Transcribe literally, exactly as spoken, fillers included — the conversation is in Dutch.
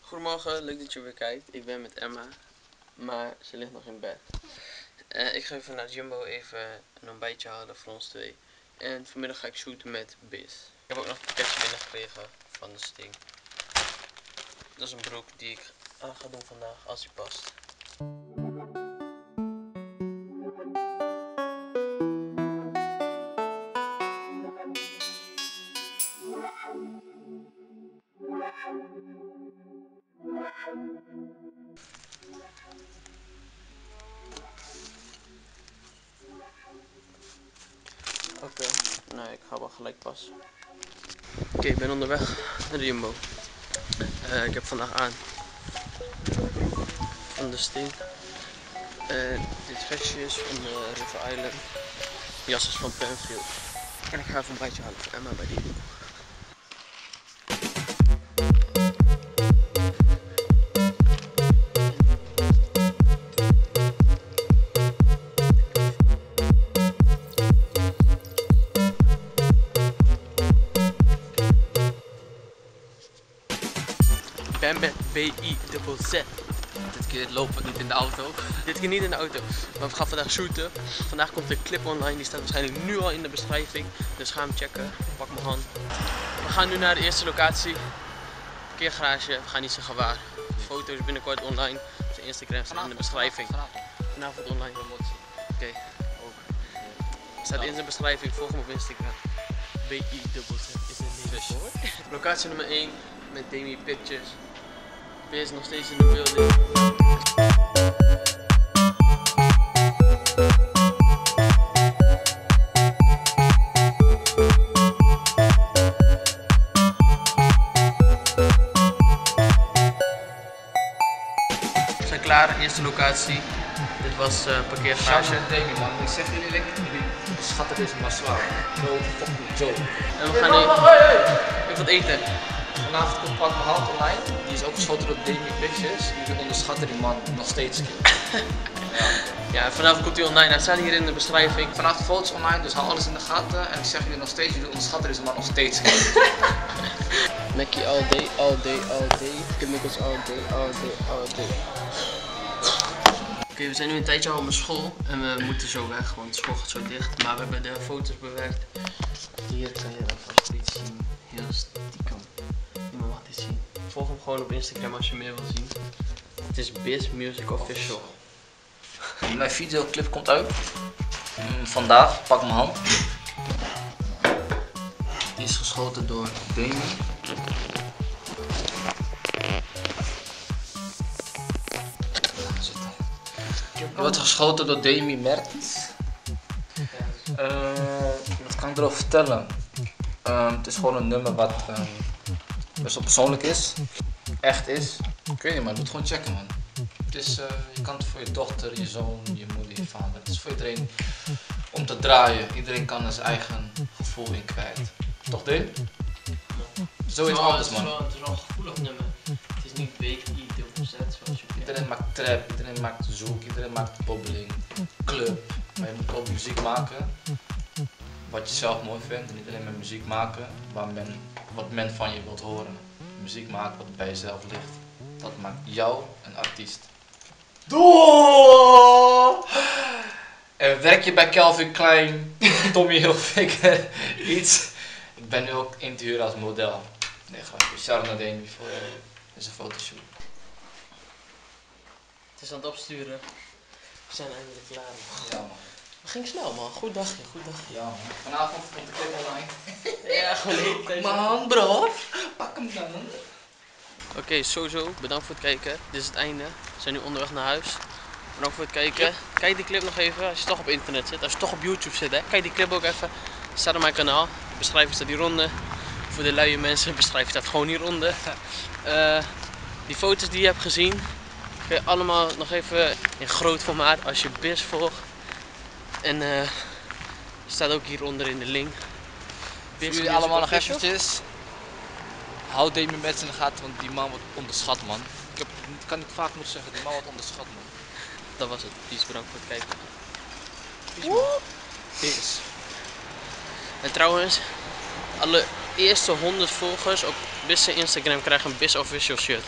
Goedemorgen, leuk dat je weer kijkt. Ik ben met Emma, maar ze ligt nog in bed. Uh, ik ga even naar Jumbo even een ontbijtje halen voor ons twee. En vanmiddag ga ik shooten met BIZZ. Ik heb ook nog een pakketje binnengekregen van de Sting. Dat is een broek die ik aan ga doen vandaag als die past. Oké, okay. Nou ik ga wel gelijk passen. Oké, okay, ik ben onderweg naar de Jumbo. Uh, ik heb vandaag aan van de Sting. Uh, dit vestje is van de River Island. Jas is van Penfield. En ik ga even een bijtje halen voor Emma bij die Jumbo. Ik ben met B I Z Z. Dit keer lopen we niet in de auto. Dit keer niet in de auto. Maar we gaan vandaag shooten. Vandaag komt de clip online. Die staat waarschijnlijk nu al in de beschrijving. Dus ga hem checken. Pak mijn hand. We gaan nu naar de eerste locatie. Parkeergarage. We gaan niet zeggen waar. Foto's binnenkort online. Dus Instagram staat in de beschrijving. Vanavond online promotie. Oké. Staat in de beschrijving. Volg me op Instagram. B I Z Z is het niet hoor. Locatie nummer één. Met Demy Pictures. BIZZ nog steeds in de building. We zijn klaar, eerste locatie. Dit was uh, parkeergarage. Charna Demy, man, ik zeg jullie lekker. Schat, het is maar zwaar. No fucking joke. En we gaan nu even wat eten. Vanavond komt Pak mijn hand online, die is ook geschoten door Demy Pictures. Jullie onderschatten die man nog steeds. Ja. Ja, vanavond komt hij online, hij staat hier in de beschrijving. Vanavond foto's online, dus hou alles in de gaten. En ik zeg jullie nog steeds, jullie onderschatten deze man nog steeds. Mackie all day, all day, all day. Chemicals all day, all day, all day. Oké, okay, we zijn nu een tijdje al op school en we moeten zo weg, want de school gaat zo dicht. Maar we hebben de foto's bewerkt. Hier kan je dat vast iets zien, heel stiekem. Zien. Volg hem gewoon op Instagram als je meer wil zien. Het is BIZZ Music Official. Mijn videoclip komt uit. Mm, vandaag, pak mijn hand. Die is geschoten door Demy. Die wordt geschoten door Demy Mertens. Uh, wat kan ik erover vertellen? Uh, het is gewoon een nummer wat... Uh, best wel persoonlijk is, echt is. Ik weet niet, maar je moet gewoon checken, man. Het is, uh, je kan het voor je dochter, je zoon, je moeder, je vader. Het is voor iedereen om te draaien. Iedereen kan er zijn eigen gevoel in kwijt. Toch, Deel? Zoiets anders, man. Het is wel een gevoelig nummer. Het is niet B I Z Z zoals je. Iedereen maakt trap, iedereen maakt zoek, iedereen maakt bobbeling, club. Maar je moet ook muziek maken wat je zelf mooi vindt. En niet alleen met muziek maken waar men, wat men van je wilt horen. Muziek maken wat bij jezelf ligt. Dat maakt jou een artiest. Doei! En werk je bij Calvin Klein, Tommy Hilfiger, iets. Ik ben nu ook in te huren als model. Nee, grapje. Charna Demy voor zijn fotoshoot. Het is aan het opsturen. We zijn eindelijk klaar. Ja, man. Het ging snel, man. Goed dagje, goed dagje. Ja, man. Vanavond komt de clip online. Ja, gewoon man, bro. Pak hem dan. Oké, okay, sowieso. Bedankt voor het kijken. Dit is het einde. We zijn nu onderweg naar huis. Bedankt voor het kijken. Kijk die clip nog even als je toch op internet zit. Als je toch op YouTube zit, hè. Kijk die clip ook even. Staat op mijn kanaal. De beschrijving staat hieronder. Voor de luie mensen, de beschrijving staat gewoon hieronder. Uh, die foto's die je hebt gezien, kun je allemaal nog even in groot formaat als je BIZZ volgt. En uh, staat ook hieronder in de link. Voor jullie allemaal nog eventjes. Houd Demy Mertens in de gaten, want die man wordt onderschat, man. Ik heb, kan ik vaak moeten zeggen, die man wordt onderschat, man. Dat was het. Peace, bedankt voor het kijken. Peace, man. is. En trouwens, alle eerste honderd volgers op BIZZ Instagram krijgen een BIZZ official shirt.